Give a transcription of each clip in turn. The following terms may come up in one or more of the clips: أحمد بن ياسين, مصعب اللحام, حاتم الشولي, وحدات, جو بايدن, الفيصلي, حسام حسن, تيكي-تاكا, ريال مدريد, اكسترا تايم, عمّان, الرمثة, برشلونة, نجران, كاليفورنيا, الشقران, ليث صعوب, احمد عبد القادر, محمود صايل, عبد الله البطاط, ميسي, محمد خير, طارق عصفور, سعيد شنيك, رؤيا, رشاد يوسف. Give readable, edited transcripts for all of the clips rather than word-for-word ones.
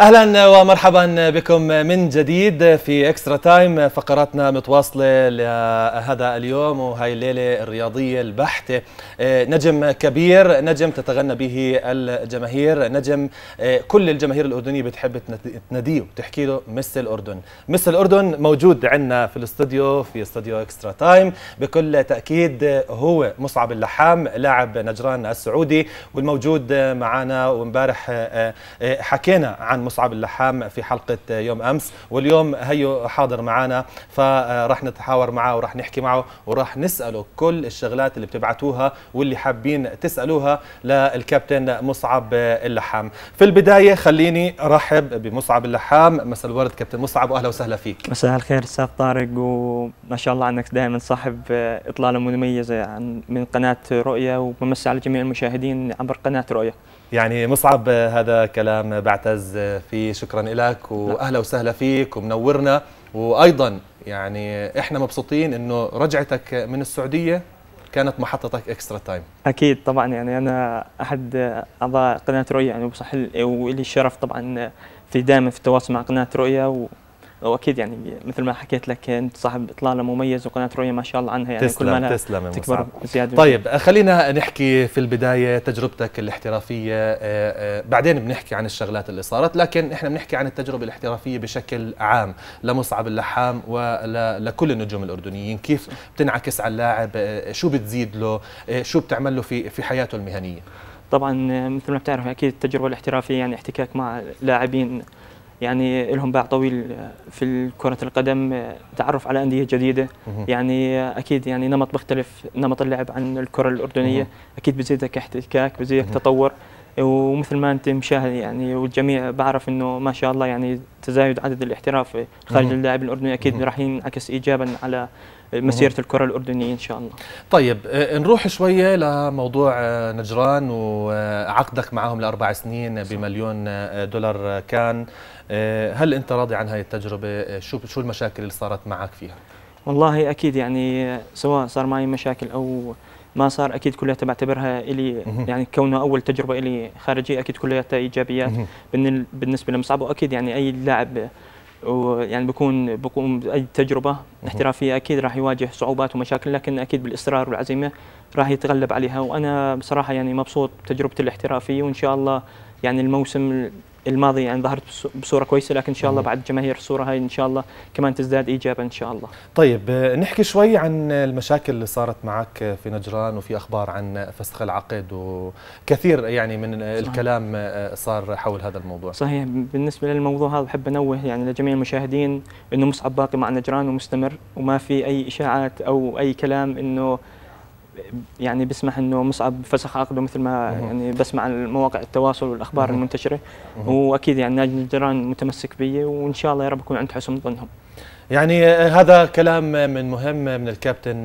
اهلا ومرحبا بكم من جديد في اكسترا تايم. فقراتنا متواصله لهذا اليوم وهي الليله الرياضيه البحته. نجم كبير، نجم تتغنى به الجماهير، نجم كل الجماهير الاردنيه بتحب تناديه وتحكي له مس الاردن. مس الاردن موجود عندنا في الاستوديو، في استوديو اكسترا تايم. بكل تاكيد هو مصعب اللحام لاعب نجران السعودي والموجود معنا. وامبارح حكينا عن مصعب اللحام في حلقة يوم أمس، واليوم هيو حاضر معنا، فرح نتحاور معه ورح نحكي معه ورح نسأله كل الشغلات اللي بتبعتوها واللي حابين تسألوها للكابتن مصعب اللحام. في البداية خليني أرحب بمصعب اللحام. مساء الورد كابتن مصعب وأهلا وسهلا فيك. مساء الخير أستاذ طارق، وما شاء الله عنك دائما صاحب إطلالة مميزة من قناة رؤيا، وبمسي على جميع المشاهدين عبر قناة رؤيا. يعني مصعب هذا كلام بعتز فيه، شكرا لك واهلا وسهلا فيك ومنورنا. وايضا يعني احنا مبسوطين انه رجعتك من السعوديه كانت محطتك اكسترا تايم. اكيد طبعا، يعني انا احد اعضاء قناه رؤيا يعني، ولي الشرف طبعا في دائما في التواصل مع قناه رؤيا واكيد يعني مثل ما حكيت لك انت صاحب اطلاله مميز، وقناه رؤيا ما شاء الله عنها يعني تسلم، كل ما تسلم تكبر زياده. طيب خلينا نحكي في البدايه تجربتك الاحترافيه، بعدين بنحكي عن الشغلات اللي صارت، لكن احنا بنحكي عن التجربه الاحترافيه بشكل عام لمصعب اللحام ولكل النجوم الاردنيين. كيف بتنعكس على اللاعب؟ شو بتزيد له؟ شو بتعمل له في حياته المهنيه؟ طبعا مثل ما بتعرف اكيد التجربه الاحترافيه يعني احتكاك مع لاعبين يعني لهم باع طويل في كرة القدم، تعرف على أندية جديدة، يعني أكيد يعني نمط مختلف نمط اللعب عن الكرة الأردنية، أكيد بزيدك احتكاك، بزيدك تطور. ومثل ما أنت مشاهد يعني والجميع بعرف إنه ما شاء الله يعني تزايد عدد الاحتراف خارج اللاعب الأردني أكيد راح ينعكس إيجابا على مسيرة الكرة الأردنية إن شاء الله. طيب نروح شوية لموضوع نجران وعقدك معهم ل4 سنين ب$1,000,000 دولار كان. هل أنت راضي عن هاي التجربة؟ شو المشاكل اللي صارت معك فيها؟ والله أكيد يعني سواء صار معي مشاكل أو ما صار أكيد كلها بعتبرها إلي يعني كونه أول تجربة إلي خارجية أكيد كلها إيجابيات بالنسبة لمصعب. وأكيد يعني أي لاعب ويعني بكون اي تجربه احترافيه اكيد راح يواجه صعوبات ومشاكل، لكن اكيد بالاصرار والعزيمه راح يتغلب عليها. وانا بصراحه يعني مبسوط بتجربتي الاحترافيه، وان شاء الله يعني الموسم الماضي يعني ظهرت بصوره كويسه، لكن ان شاء الله بعد جماهير الصوره هاي ان شاء الله كمان تزداد ايجابا ان شاء الله. طيب نحكي شوي عن المشاكل اللي صارت معك في نجران، وفي اخبار عن فسخ العقد وكثير يعني من الكلام صار حول هذا الموضوع. صحيح، بالنسبه للموضوع هذا بحب انوه يعني لجميع المشاهدين انه مصعب باقي مع نجران ومستمر، وما في اي اشاعات او اي كلام انه يعني بسمح انه مصعب فسخ عقده مثل ما يعني بسمع عن مواقع التواصل والاخبار المنتشره. واكيد يعني نادي نجران متمسك بي، وان شاء الله يا رب اكون عند حسن ظنهم. يعني هذا كلام مهم من الكابتن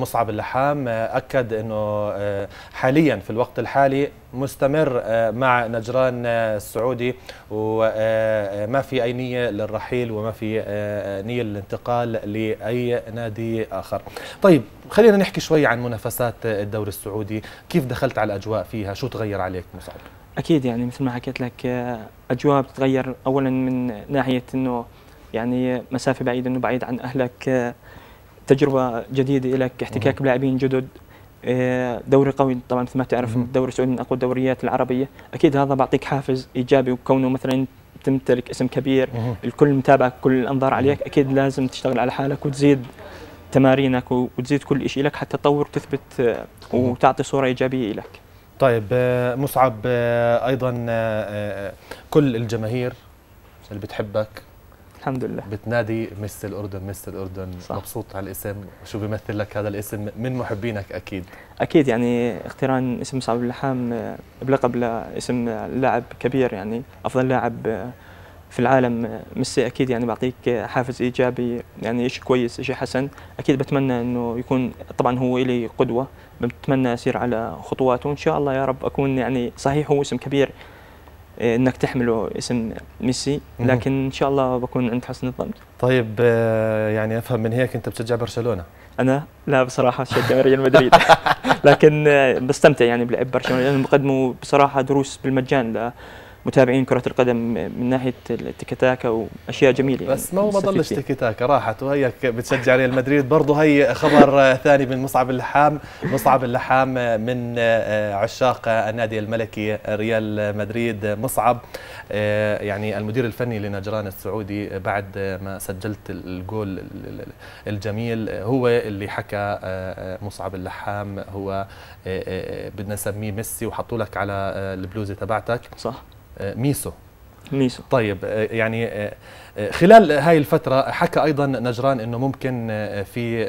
مصعب اللحام، اكد انه حاليا في الوقت الحالي مستمر مع نجران السعودي، وما في أي نية للرحيل وما في نية للانتقال لأي نادي آخر. طيب خلينا نحكي شوي عن منافسات الدوري السعودي، كيف دخلت على الأجواء فيها؟ شو تغير عليك مصعب؟ أكيد يعني مثل ما حكيت لك أجواء بتتغير، أولا من ناحية أنه يعني مسافة بعيدة، أنه بعيد عن أهلك، تجربة جديدة لك، احتكاك بلاعبين جدد، دوري قوي طبعا مثل ما تعرف الدوري السعودي من اقوى الدوريات العربيه، اكيد هذا بعطيك حافز ايجابي. وكونه مثلا تمتلك اسم كبير، الكل متابعك، كل الانظار عليك، اكيد لازم تشتغل على حالك وتزيد تمارينك وتزيد كل شيء لك حتى تطور وتثبت وتعطي صوره ايجابيه لك. طيب مصعب، ايضا كل الجماهير اللي بتحبك الحمد لله بتنادي مس الأردن مس الأردن، صح. مبسوط على الاسم، شو بيمثل لك هذا الاسم من محبينك؟ أكيد يعني اقتران اسم مصعب اللحام بلقب لاسم لاعب كبير يعني أفضل لاعب في العالم مسي، أكيد يعني بعطيك حافز إيجابي، يعني شيء كويس، شيء حسن. أكيد بتمنى إنه يكون طبعا هو إلي قدوة، بتمنى أسير على خطواته، وإن شاء الله يا رب أكون يعني صحيح هو اسم كبير انك تحمله اسم ميسي، لكن ان شاء الله بكون عند حسن الظن. طيب يعني افهم من هيك انت بتشجع برشلونه؟ انا لا بصراحه بشجع ريال مدريد، لكن بستمتع يعني بلعب برشلونه لانهم بقدموا بصراحه دروس بالمجان متابعين كرة القدم من ناحية التيكي-تاكا وأشياء جميلة. بس ما هو ما ضلش تيكي-تاكا، راحت وهيك بتشجع ريال مدريد برضه. هي خبر ثاني من مصعب اللحام. مصعب اللحام من عشاق النادي الملكي ريال مدريد. مصعب يعني المدير الفني لنجران السعودي بعد ما سجلت الجول الجميل، هو اللي حكى مصعب اللحام هو بدنا نسميه ميسي، وحطوا لك على البلوزه تبعتك صح ميسو. طيب يعني خلال هاي الفترة حكى أيضا نجران أنه ممكن في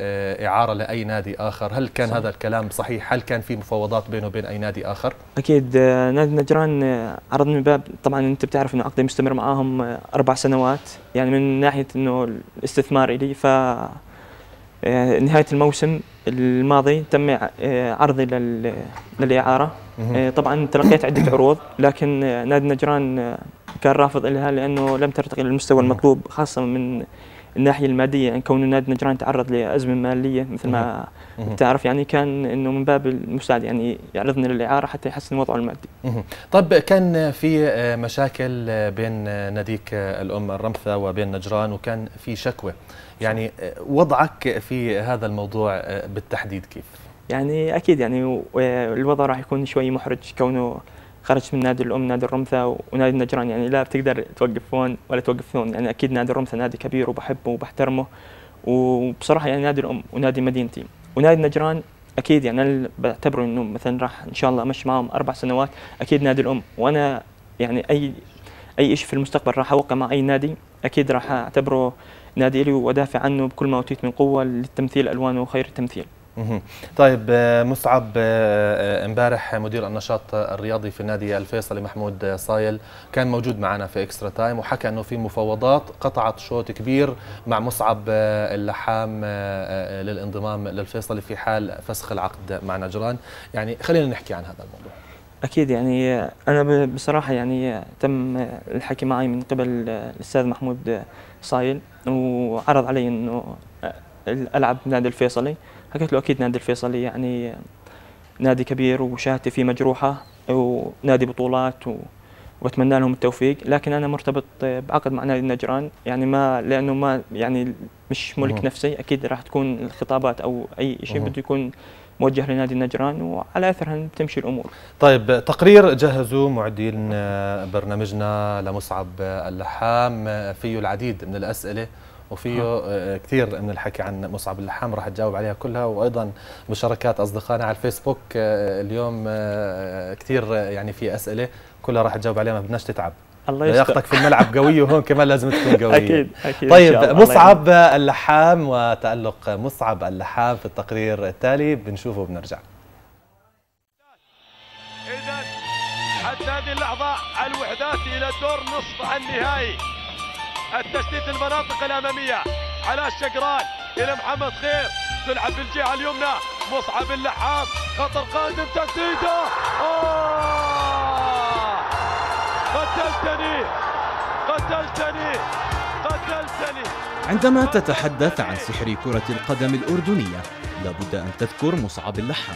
إعارة لأي نادي آخر، هل كان صح. هذا الكلام صحيح؟ هل كان في مفاوضات بينه وبين أي نادي آخر؟ أكيد نادي نجران عرض من باب، طبعا أنت بتعرف أنه عقدي مستمر معاهم 4 سنوات، يعني من ناحية أنه الاستثمار إلي. ف نهاية الموسم الماضي تم عرضي للإعارة. طبعا تلقيت عدة عروض، لكن نادي نجران كان رافض لها لأنه لم ترتقي للمستوى المطلوب، خاصة من الناحية المادية. يعني كون نادي نجران تعرض لأزمة مالية مثل ما بتعرف، يعني كان انه من باب المساعدة يعني يعرضني للإعارة حتى يحسن وضعه المادي. طب كان في مشاكل بين ناديك الأم الرمثة وبين نجران، وكان في شكوى، يعني وضعك في هذا الموضوع بالتحديد كيف؟ يعني أكيد يعني الوضع راح يكون شوي محرج كونه خرجت من نادي الأم نادي الرمثة ونادي نجران، يعني لا بتقدر توقف هون ولا توقف هون. يعني أكيد نادي الرمثة نادي كبير وبحبه وبحترمه، وبصراحة يعني نادي الأم ونادي مدينتي ونادي نجران أكيد يعني أنا بعتبره إنه مثلا راح إن شاء الله أمشي معهم 4 سنوات. أكيد نادي الأم، وأنا يعني أي شيء في المستقبل راح أوقع مع أي نادي أكيد راح أعتبره نادي إلي وأدافع عنه بكل ما أوتيت من قوة للتمثيل. ألوانه خير التمثيل. طيب مصعب، امبارح مدير النشاط الرياضي في النادي الفيصلي محمود صايل كان موجود معنا في اكسترا تايم، وحكى انه في مفاوضات قطعت شوط كبير مع مصعب اللحام للانضمام للفيصلي في حال فسخ العقد مع نجران. يعني خلينا نحكي عن هذا الموضوع. اكيد يعني انا بصراحه يعني تم الحكي معي من قبل الاستاذ محمود صايل، وعرض علي انه العب بنادي الفيصلي. حكيت له اكيد نادي الفيصلي يعني نادي كبير وشهادتي فيه مجروحه ونادي بطولات واتمنى لهم التوفيق، لكن انا مرتبط بعقد مع نادي نجران، يعني ما لانه ما يعني مش ملك نفسي. اكيد راح تكون الخطابات او اي شيء بده يكون موجه لنادي نجران، وعلى اثرها تمشي الامور. طيب تقرير جهزوا معدين برنامجنا لمصعب اللحام فيه العديد من الاسئله وفيه كثير من الحكي عن مصعب اللحام، راح تجاوب عليها كلها، وايضا مشاركات اصدقائنا على الفيسبوك اليوم كثير يعني في اسئله كلها راح تجاوب عليها، ما بدناش تتعب. الله يستر. لياقتك في الملعب قويه، وهون كمان لازم تكون قويه. اكيد اكيد. طيب مصعب اللحام وتألق مصعب اللحام في التقرير التالي بنشوفه وبنرجع. اذا حتى هذه اللحظه الوحدات الى دور نصف النهائي، التشتيت المناطق الاماميه على الشقران الى محمد خير، تلعب بالجهه اليمنى مصعب اللحام، خطر قادم، تسديده قتلتني قتلتني قتلتني. عندما تتحدث عن سحر كره القدم الاردنيه لابد ان تذكر مصعب اللحام.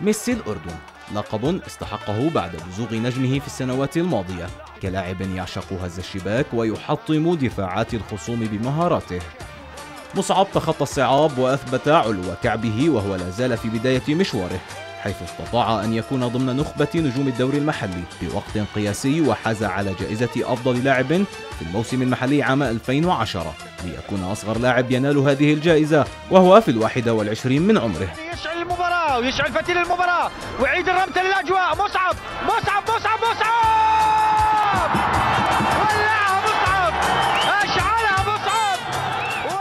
ميسي الاردن، لقب استحقه بعد بزوغ نجمه في السنوات الماضية كلاعب يعشق هز الشباك ويحطم دفاعات الخصوم بمهاراته. مصعب تخطى الصعاب وأثبت علو كعبه وهو لا زال في بداية مشواره، حيث استطاع أن يكون ضمن نخبة نجوم الدوري المحلي بوقت قياسي، وحاز على جائزة أفضل لاعب في الموسم المحلي عام 2010 ليكون أصغر لاعب ينال هذه الجائزة وهو في 21 من عمره. ويشعل فتيل المباراة ويعيد الرمتة للأجواء. مصعب مصعب مصعب مصعب، ولعها مصعب، أشعلها مصعب.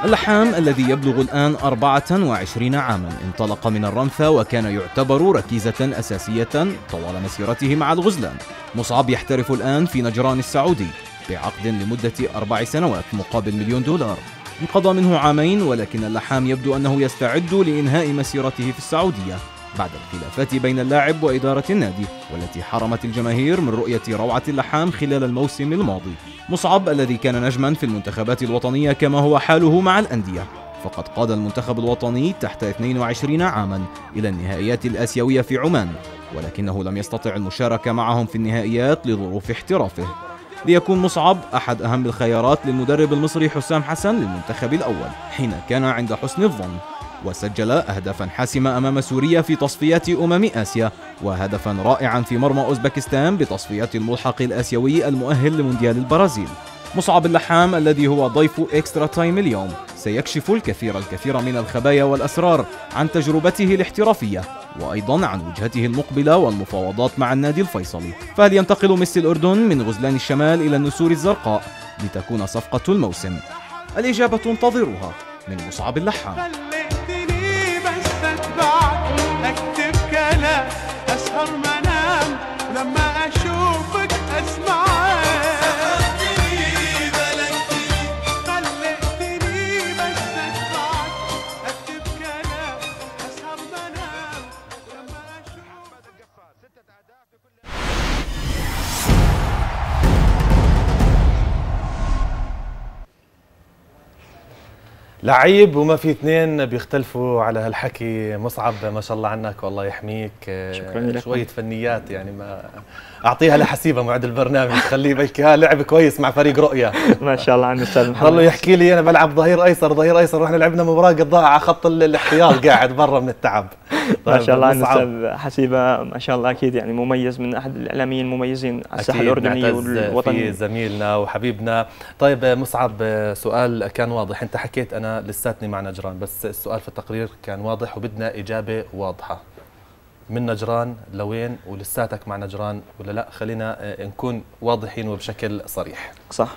اللحام الذي يبلغ الآن 24 عاما انطلق من الرمثة وكان يعتبر ركيزة أساسية طوال مسيرته مع الغزلان. مصعب يحترف الآن في نجران السعودي بعقد لمدة 4 سنوات مقابل $1,000,000. انقضى منه عامين، ولكن اللحام يبدو أنه يستعد لإنهاء مسيرته في السعودية بعد الخلافات بين اللاعب وإدارة النادي والتي حرمت الجماهير من رؤية روعة اللحام خلال الموسم الماضي. مصعب الذي كان نجما في المنتخبات الوطنية كما هو حاله مع الأندية، فقد قاد المنتخب الوطني تحت 22 عاما إلى النهائيات الآسيوية في عمان ولكنه لم يستطع المشاركة معهم في النهائيات لظروف احترافه. ليكون مصعب أحد أهم الخيارات للمدرب المصري حسام حسن للمنتخب الأول، حين كان عند حسن الظن وسجل أهدافا حاسمة أمام سوريا في تصفيات آسيا، وهدفا رائعا في مرمى أوزبكستان بتصفيات الملحق الآسيوي المؤهل لمونديال البرازيل. مصعب اللحام الذي هو ضيف إكسترا تايم اليوم سيكشف الكثير من الخبايا والأسرار عن تجربته الاحترافية، وأيضا عن وجهته المقبلة والمفاوضات مع النادي الفيصلي. فهل ينتقل ميسي الأردن من غزلان الشمال إلى النسور الزرقاء لتكون صفقة الموسم؟ الإجابة تنتظرها من مصعب اللحام. لعيب وما في اثنين بيختلفوا على هالحكي. مصعب ما شاء الله عنك، والله يحميك. شكرا. شوية فنيات يعني ما اعطيها لحسيبه معد البرنامج، خليه بلكي لعب كويس مع فريق رؤيا. ما شاء الله عنه استاذ محمد. والله يحكي لي انا بلعب ظهير ايسر واحنا لعبنا مباراه قضاء على خط الاحتياط قاعد برا من التعب. ما شاء الله عنه استاذ حسيبه، ما شاء الله اكيد يعني مميز، من احد الاعلاميين المميزين على الساحه الاردنيه والوطنيه، زميلنا وحبيبنا. طيب مصعب، سؤال كان واضح، انت حكيت انا لساتني مع نجران، بس السؤال في التقرير كان واضح وبدنا اجابه واضحه. من نجران لوين ولساتك مع نجران ولا لا؟ خلينا نكون واضحين وبشكل صريح. صح.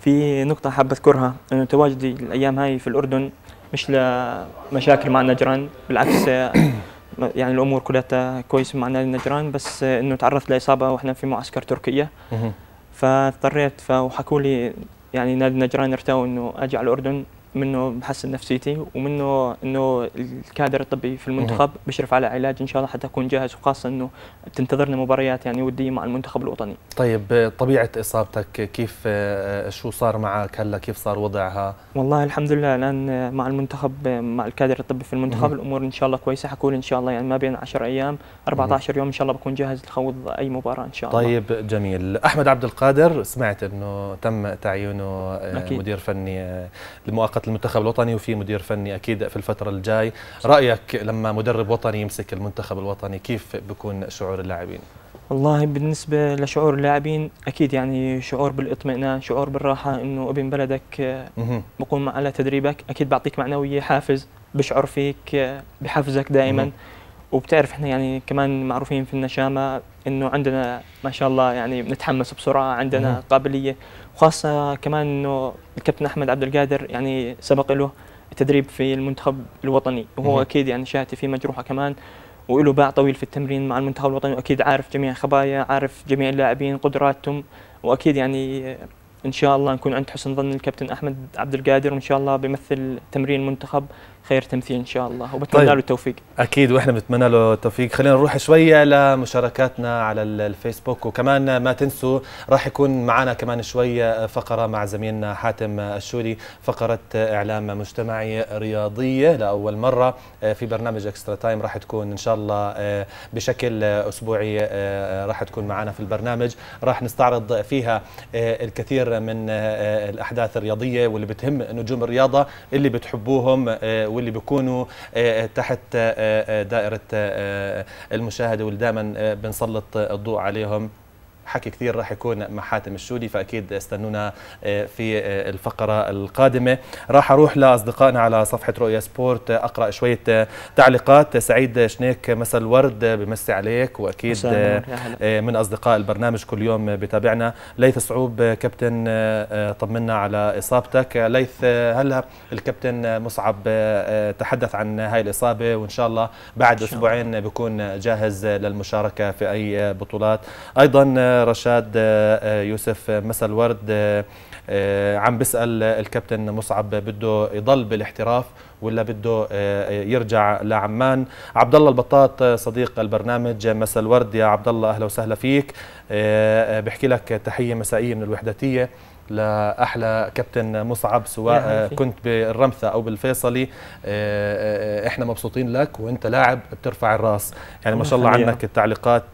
في نقطة حابة أذكرها، إنه تواجدي الأيام هاي في الأردن مش لمشاكل مع نجران، بالعكس يعني الأمور كلها كويسة مع نادي نجران، بس إنه تعرضت لإصابة وإحنا في معسكر تركيا، فاضطريت وحكوا لي يعني نادي نجران ارتاوا إنه أجي على الأردن، منه بحسن نفسيتي ومنه انه الكادر الطبي في المنتخب بشرف على علاج ان شاء الله حتى اكون جاهز، وخاصه انه بتنتظرنا مباريات يعني وديه مع المنتخب الوطني. طيب طبيعه اصابتك كيف، شو صار معك هلا، كيف صار وضعها؟ والله الحمد لله الان مع المنتخب، مع الكادر الطبي في المنتخب الامور ان شاء الله كويسه، حكوا لي ان شاء الله يعني ما بين 10 ايام 14 يوم ان شاء الله بكون جاهز لخوض اي مباراه ان شاء الله. طيب جميل. احمد عبد القادر سمعت انه تم تعيينه مدير فني لمؤقت المنتخب الوطني، وفي مدير فني اكيد في الفتره الجاي. رايك لما مدرب وطني يمسك المنتخب الوطني كيف بكون شعور اللاعبين؟ والله بالنسبه لشعور اللاعبين اكيد يعني شعور بالاطمئنان، شعور بالراحه، انه ابن بلدك بقوم على تدريبك، اكيد بعطيك معنويه، حافز، بشعر فيك بحفزك دائما. وبتعرف احنا يعني كمان معروفين في النشامه انه عندنا ما شاء الله يعني بنتحمس بسرعه، عندنا قابليه، وخاصه كمان انه الكابتن احمد عبد القادر يعني سبق له تدريب في المنتخب الوطني، وهو اكيد يعني شاتي في مجروحه كمان، وله باع طويل في التمرين مع المنتخب الوطني، واكيد عارف جميع خبايا، عارف جميع اللاعبين قدراتهم، واكيد يعني ان شاء الله نكون عند حسن ظن الكابتن احمد عبد القادر، وان شاء الله بيمثل تمرين المنتخب خير تمثيل ان شاء الله، وبتمنى له التوفيق. اكيد واحنا بنتمنى له التوفيق. خلينا نروح شويه لمشاركاتنا على الفيسبوك، وكمان ما تنسوا راح يكون معنا كمان شويه فقره مع زميلنا حاتم الشولي، فقره اعلام مجتمعي رياضيه لاول مره في برنامج اكسترا تايم، راح تكون ان شاء الله بشكل اسبوعي، راح تكون معنا في البرنامج، راح نستعرض فيها الكثير من الاحداث الرياضيه واللي بتهم نجوم الرياضه اللي بتحبوهم واللي بيكونوا تحت دائرة المشاهدة واللي دائما بنسلط الضوء عليهم. حكي كثير راح يكون مع حاتم الشولي، فأكيد استنونا في الفقرة القادمة. راح أروح لأصدقائنا على صفحة رؤيا سبورت أقرأ شوية تعليقات. سعيد شنيك، مساء الورد، بمسي عليك، وأكيد من أصدقاء البرنامج كل يوم بتابعنا. ليث صعوب، كابتن طمنا على إصابتك. ليث، هلا الكابتن مصعب تحدث عن هاي الإصابة، وإن شاء الله بعد أسبوعين بيكون جاهز للمشاركة في أي بطولات. أيضا رشاد يوسف، مساء الورد، عم بسأل الكابتن مصعب بده يضل بالاحتراف ولا بده يرجع لعمان. عبد الله البطاط صديق البرنامج، مساء الورد يا عبد الله، اهلا وسهلا فيك، بحكي لك تحيه مسائيه من الوحداتيه. لأحلى كابتن مصعب، سواء كنت بالرمثة أو بالفيصلي، إحنا مبسوطين لك وإنت لاعب بترفع الراس. يعني ما شاء الله عنك التعليقات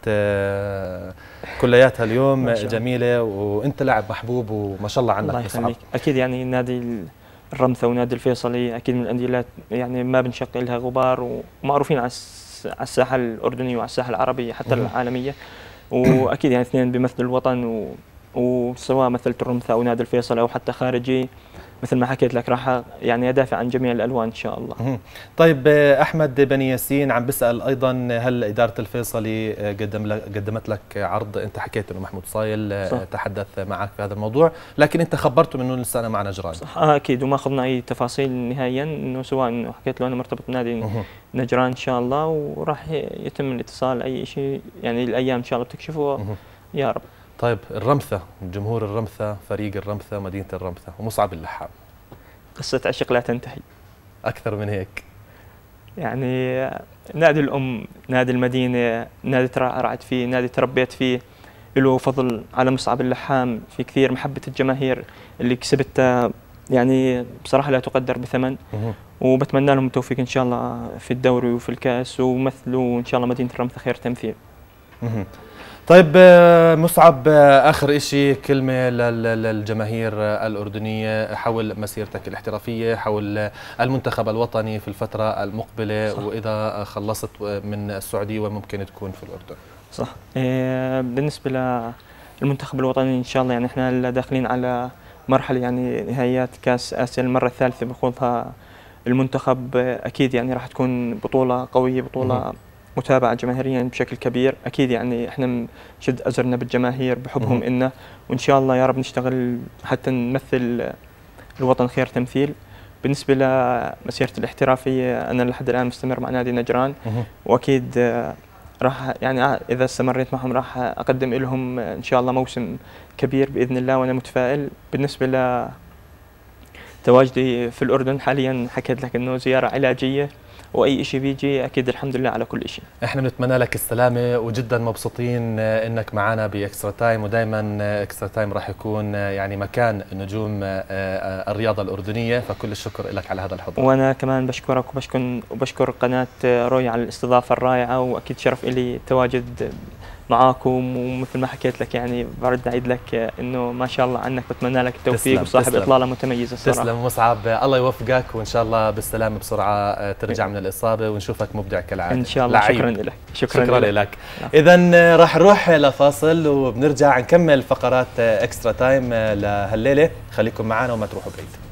كلياتها اليوم جميلة، وإنت لاعب محبوب وما شاء الله عنك. الله يخليك. أكيد يعني نادي الرمثة ونادي الفيصلي أكيد من الأندية يعني ما بنشق لها غبار، ومعروفين على الساحة الأردنية وعلى الساحة العربية حتى العالمية، وأكيد يعني اثنين بيمثلوا الوطن وسواء مثلت الرمثة أو نادي الفيصل أو حتى خارجي، مثل ما حكيت لك راح يعني أدافع عن جميع الألوان إن شاء الله. طيب أحمد بن ياسين عم بسأل أيضا، هل إدارة الفيصلي قدمت لك عرض؟ أنت حكيت أنه محمود صايل صح تحدث معك في هذا الموضوع، لكن أنت خبرته أنه لسه مع نجران. صح أكيد، وما أخذنا أي تفاصيل نهائيا، أنه سواء أنه حكيت له أنا مرتبط بنادي نجران إن شاء الله، وراح يتم الاتصال أي شيء يعني الأيام إن شاء الله بتكشفه يا رب. طيب الرمثة، جمهور الرمثة، فريق الرمثة، مدينة الرمثة ومصعب اللحام، قصة عشق لا تنتهي. أكثر من هيك يعني نادي الأم، نادي المدينة، نادي رعت فيه، نادي تربيت فيه، له فضل على مصعب اللحام في كثير. محبة الجماهير اللي كسبتها يعني بصراحة لا تقدر بثمن، وبتمنى لهم التوفيق إن شاء الله في الدوري وفي الكأس، ومثلوا إن شاء الله مدينة الرمثة خير تمثيل. طيب مصعب، آخر شيء كلمة للجماهير الأردنية حول مسيرتك الاحترافية، حول المنتخب الوطني في الفترة المقبلة صح، وإذا خلصت من السعودية وممكن تكون في الأردن. صح، بالنسبة للمنتخب الوطني إن شاء الله يعني إحنا داخلين على مرحلة يعني نهائيات كأس آسيا المرة الثالثة بخوضها المنتخب، أكيد يعني راح تكون بطولة قوية، بطولة متابعة جماهيريا بشكل كبير. أكيد يعني إحنا شد أزرنا بالجماهير بحبهم إلنا، وإن شاء الله يا رب نشتغل حتى نمثل الوطن خير تمثيل. بالنسبة لمسيرتي الاحترافية أنا لحد الآن مستمر مع نادي نجران، وأكيد راح يعني إذا استمريت معهم راح أقدم لهم إن شاء الله موسم كبير بإذن الله، وأنا متفائل. بالنسبة لتواجدي في الأردن حاليا حكيت لك إنه زيارة علاجية، واي شيء بيجي اكيد الحمد لله على كل شيء. احنا بنتمنى لك السلامه، وجدا مبسوطين انك معنا باكسترا تايم، ودائما اكسترا تايم راح يكون يعني مكان نجوم الرياضه الاردنيه، فكل الشكر لك على هذا الحضور. وانا كمان بشكرك وبشكر قناه رؤيا على الاستضافه الرائعه، واكيد شرف لي التواجد معاكم، ومثل ما حكيت لك يعني برد أعيد لك إنه ما شاء الله عنك، بتمنى لك التوفيق وصاحب إطلالة متميزة الصراحة. تسلم مصعب، الله يوفقك وإن شاء الله بالسلامة بسرعة ترجع من الإصابة ونشوفك مبدع كالعادة إن شاء الله. شكرا لك. شكرا لك. إذا راح نروح لفاصل وبنرجع نكمل فقرات إكسترا تايم لهالليلة، خليكم معنا وما تروحوا بعيد.